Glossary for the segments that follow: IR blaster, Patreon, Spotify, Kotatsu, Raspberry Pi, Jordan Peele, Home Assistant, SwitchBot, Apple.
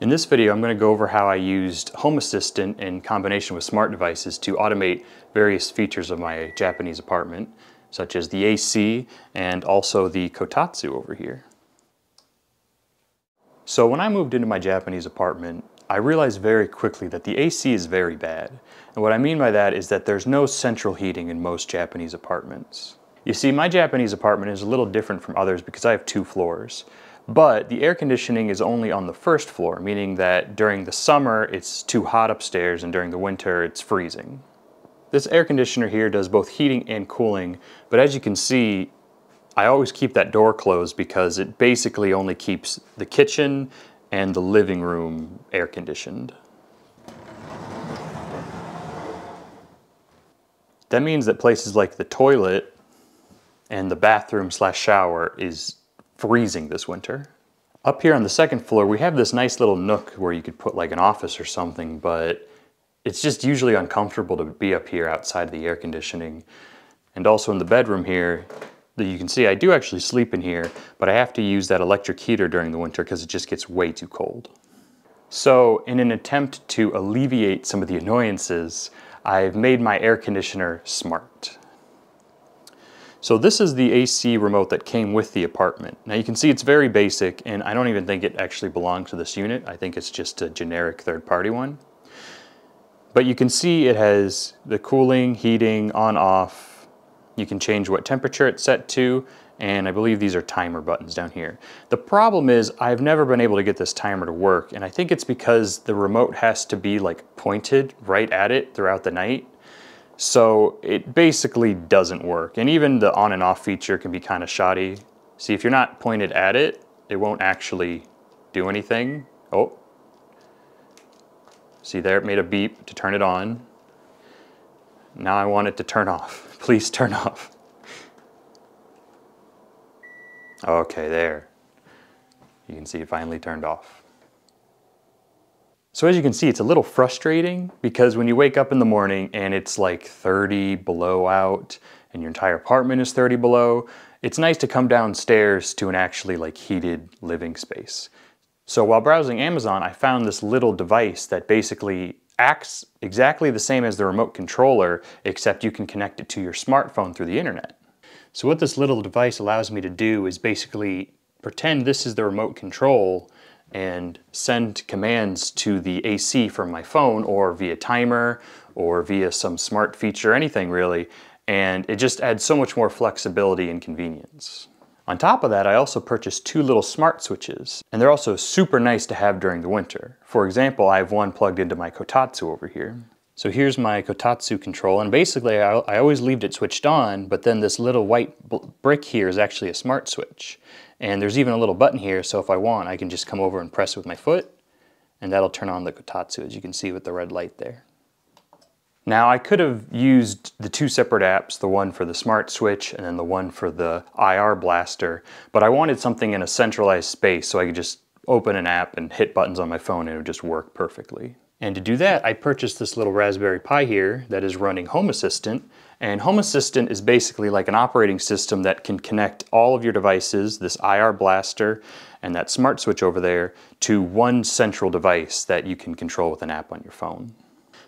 In this video, I'm going to go over how I used Home Assistant in combination with smart devices to automate various features of my Japanese apartment, such as the AC and also the Kotatsu over here. So when I moved into my Japanese apartment, I realized very quickly that the AC is very bad. And what I mean by that is that there's no central heating in most Japanese apartments. You see, my Japanese apartment is a little different from others because I have 2 floors. But the air conditioning is only on the 1st floor, meaning that during the summer it's too hot upstairs and during the winter it's freezing. This air conditioner here does both heating and cooling, but as you can see, I always keep that door closed because it basically only keeps the kitchen and the living room air conditioned. That means that places like the toilet and the bathroom slash shower is freezing this winter. Up here on the 2nd floor, we have this nice little nook where you could put like an office or something, but it's just usually uncomfortable to be up here outside the air conditioning. And also in the bedroom here, that you can see I do actually sleep in here, but I have to use that electric heater during the winter because it just gets way too cold. So in an attempt to alleviate some of the annoyances, I've made my air conditioner smart. So this is the AC remote that came with the apartment. Now you can see it's very basic, and I don't even think it actually belongs to this unit. I think it's just a generic third-party one. But you can see it has the cooling, heating, on, off. You can change what temperature it's set to, and I believe these are timer buttons down here. The problem is I've never been able to get this timer to work, and I think it's because the remote has to be like pointed right at it throughout the night. So it basically doesn't work. And even the on and off feature can be kind of shoddy. See, if you're not pointed at it, it won't actually do anything. Oh, see there, it made a beep to turn it on. Now I want it to turn off. Please turn off. Okay, there. You can see it finally turned off. So as you can see, it's a little frustrating because when you wake up in the morning and it's like 30 below out and your entire apartment is 30 below, it's nice to come downstairs to an actually like heated living space. So while browsing Amazon, I found this little device that basically acts exactly the same as the remote controller, except you can connect it to your smartphone through the internet. So what this little device allows me to do is basically pretend this is the remote control and send commands to the AC from my phone or via timer or via some smart feature, anything really, and it just adds so much more flexibility and convenience. On top of that, I also purchased 2 little smart switches, and they're also super nice to have during the winter. For example, I have one plugged into my Kotatsu over here. So here's my Kotatsu control, and basically I always leave it switched on, but then this little white brick here is actually a smart switch. And there's even a little button here, so if I want, I can just come over and press with my foot, and that'll turn on the Kotatsu, as you can see with the red light there. Now I could have used the 2 separate apps, the one for the smart switch and then the one for the IR blaster, but I wanted something in a centralized space so I could just open an app and hit buttons on my phone and it would just work perfectly. And to do that, I purchased this little Raspberry Pi here that is running Home Assistant. And Home Assistant is basically like an operating system that can connect all of your devices, this IR blaster and that smart switch over there, to one central device that you can control with an app on your phone.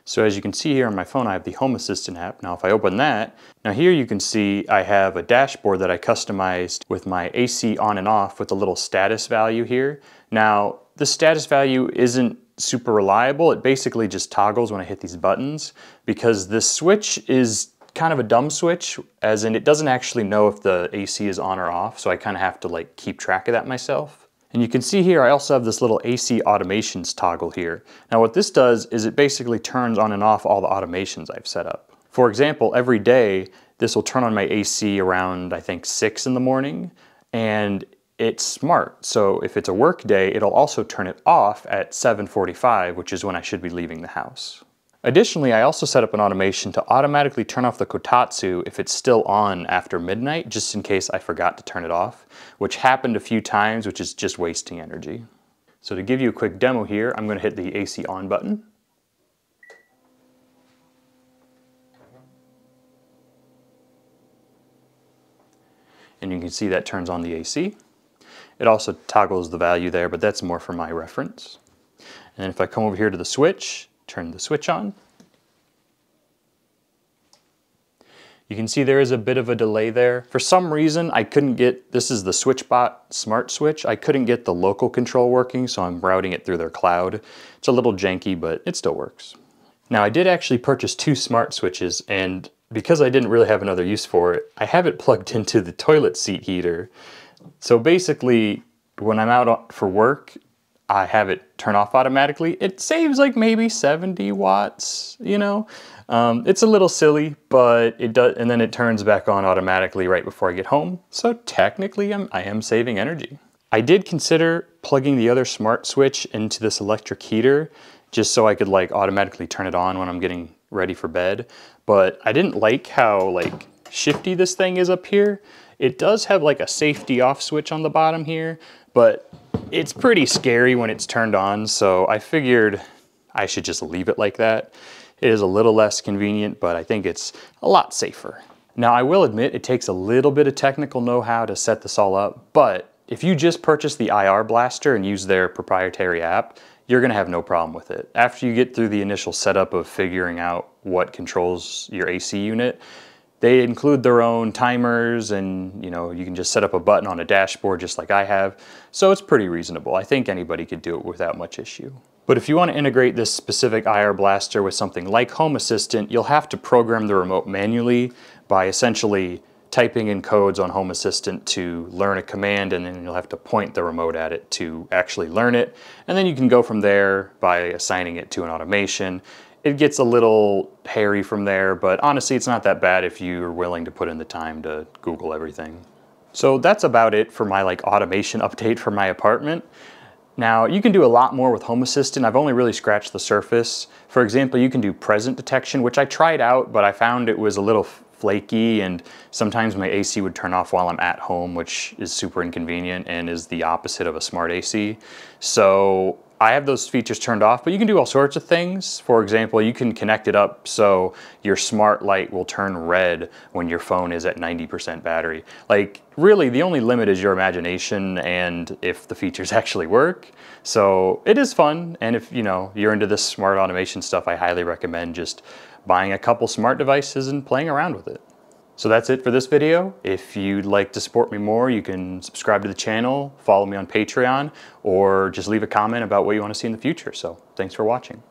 So as you can see here on my phone, I have the Home Assistant app. Now if I open that, now here you can see I have a dashboard that I customized with my AC on and off with a little status value here. Now the status value isn't super reliable. It basically just toggles when I hit these buttons because this switch is kind of a dumb switch, as in it doesn't actually know if the AC is on or off, so I kind of have to like keep track of that myself. And you can see here I also have this little AC automations toggle here. Now what this does is it basically turns on and off all the automations I've set up. For example, every day this will turn on my AC around I think 6 in the morning, and it's smart, so if it's a work day, it'll also turn it off at 7:45, which is when I should be leaving the house. Additionally, I also set up an automation to automatically turn off the Kotatsu if it's still on after midnight, just in case I forgot to turn it off, which happened a few times, which is just wasting energy. So to give you a quick demo here, I'm gonna hit the AC on button. And you can see that turns on the AC. It also toggles the value there, but that's more for my reference. And then if I come over here to the switch, turn the switch on, you can see there is a bit of a delay there. For some reason, I couldn't get, this is the SwitchBot smart switch, I couldn't get the local control working, so I'm routing it through their cloud. It's a little janky, but it still works. Now I did actually purchase two smart switches, and because I didn't really have another use for it, I have it plugged into the toilet seat heater. So basically, when I'm out for work, I have it turn off automatically. It saves like maybe 70 watts, you know? It's a little silly, but it does, and then it turns back on automatically right before I get home. So technically I am saving energy. I did consider plugging the other smart switch into this electric heater just so I could like automatically turn it on when I'm getting ready for bed. But I didn't like how like shifty this thing is up here. It does have like a safety off switch on the bottom here, but it's pretty scary when it's turned on, so I figured I should just leave it like that. It is a little less convenient, but I think it's a lot safer. Now, I will admit it takes a little bit of technical know-how to set this all up, but if you just purchase the IR blaster and use their proprietary app, you're gonna have no problem with it. After you get through the initial setup of figuring out what controls your AC unit, they include their own timers, and you know, you can just set up a button on a dashboard just like I have. So it's pretty reasonable. I think anybody could do it without much issue. But if you want to integrate this specific IR blaster with something like Home Assistant, you'll have to program the remote manually by essentially typing in codes on Home Assistant to learn a command, and then you'll have to point the remote at it to actually learn it. And then you can go from there by assigning it to an automation. It gets a little hairy from there, but honestly, it's not that bad if you're willing to put in the time to Google everything. So that's about it for my like automation update for my apartment. Now, you can do a lot more with Home Assistant. I've only really scratched the surface. For example, you can do present detection, which I tried out, but I found it was a little flaky, and sometimes my AC would turn off while I'm at home, which is super inconvenient and is the opposite of a smart AC. So I have those features turned off, but you can do all sorts of things. For example, you can connect it up so your smart light will turn red when your phone is at 90% battery. Like, really, the only limit is your imagination and if the features actually work. So it is fun, and if you know, you're into this smart automation stuff, I highly recommend just buying a couple smart devices and playing around with it. So that's it for this video. If you'd like to support me more, you can subscribe to the channel, follow me on Patreon, or just leave a comment about what you want to see in the future. So thanks for watching.